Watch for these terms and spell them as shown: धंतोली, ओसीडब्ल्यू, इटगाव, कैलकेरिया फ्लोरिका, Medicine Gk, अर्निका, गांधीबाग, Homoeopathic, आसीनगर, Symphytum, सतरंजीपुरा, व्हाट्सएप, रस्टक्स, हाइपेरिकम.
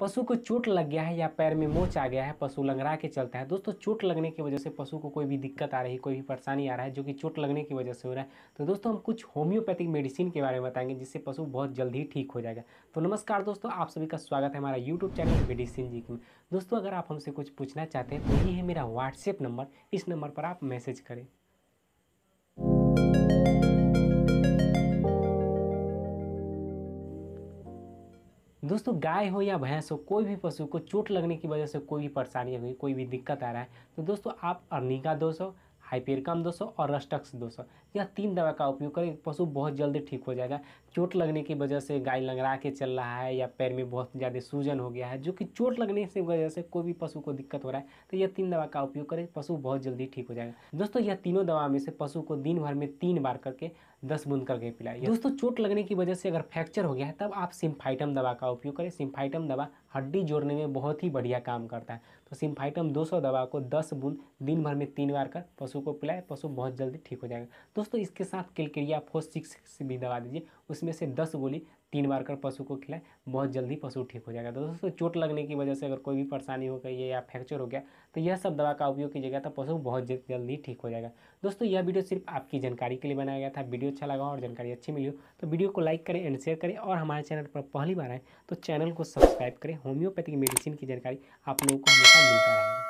पशु को चोट लग गया है या पैर में मोच आ गया है, पशु लंगड़ा के चलता है। दोस्तों चोट लगने की वजह से पशु को कोई भी दिक्कत आ रही है, कोई भी परेशानी आ रहा है जो कि चोट लगने की वजह से हो रहा है, तो दोस्तों हम कुछ होम्योपैथिक मेडिसिन के बारे में बताएंगे जिससे पशु बहुत जल्दी ही ठीक हो जाएगा। तो नमस्कार दोस्तों, आप सभी का स्वागत है हमारा यूट्यूब चैनल मेडिसिन जी में। दोस्तों अगर आप हमसे कुछ पूछना चाहते हैं तो ये है मेरा व्हाट्सएप नंबर, इस नंबर पर आप मैसेज करें। दोस्तों गाय हो या भैंस हो, कोई भी पशु को चोट लगने की वजह से कोई भी परेशानी हुई, कोई भी दिक्कत आ रहा है, तो दोस्तों आप अर्निका 200, हाइपेरिकम 200 और रस्टक्स 200 यह 3 दवा का उपयोग करें, पशु बहुत जल्दी ठीक हो जाएगा। चोट लगने की वजह से गाय लंगड़ा के चल रहा है या पैर में बहुत ज़्यादा सूजन हो गया है, जो कि चोट लगने से वजह से कोई भी पशु को दिक्कत हो रहा है, तो यह 3 दवा का उपयोग करें, पशु बहुत जल्दी ठीक हो जाएगा। दोस्तों यह तीनों दवा में से पशु को दिन भर में 3 बार करके 10 बूंद करके पिलाएं। दोस्तों चोट लगने की वजह से अगर फ्रैक्चर हो गया है तब आप सिम्फाइटम दवा का उपयोग करें। सिम्फाइटम दवा हड्डी जोड़ने में बहुत ही बढ़िया काम करता है, तो सिम्फाइटम 200 दवा को 10 बूंद दिन भर में 3 बार कर पशु को पिलाएं, पशु बहुत जल्दी ठीक हो जाएगा। दोस्तों इसके साथ कैलकेरिया फ्लोरिका भी दवा दीजिए, उसमें से 10 गोली 3 बार कर पशु को खिलाएं, बहुत जल्दी पशु ठीक हो जाएगा। दोस्तों चोट लगने की वजह से अगर कोई भी परेशानी हो गई है या फ्रैक्चर हो गया तो यह सब दवा का उपयोग कीजिएगा तो पशु बहुत जल्दी ठीक हो जाएगा। दोस्तों यह वीडियो सिर्फ आपकी जानकारी के लिए बनाया गया था। वीडियो अच्छा लगा और जानकारी अच्छी मिली हो तो वीडियो को लाइक करें एंड शेयर करें, और हमारे चैनल पर पहली बार आए तो चैनल को सब्सक्राइब करें। होम्योपैथिक मेडिसिन की जानकारी आप लोगों को हमेशा मिलता रहेगा।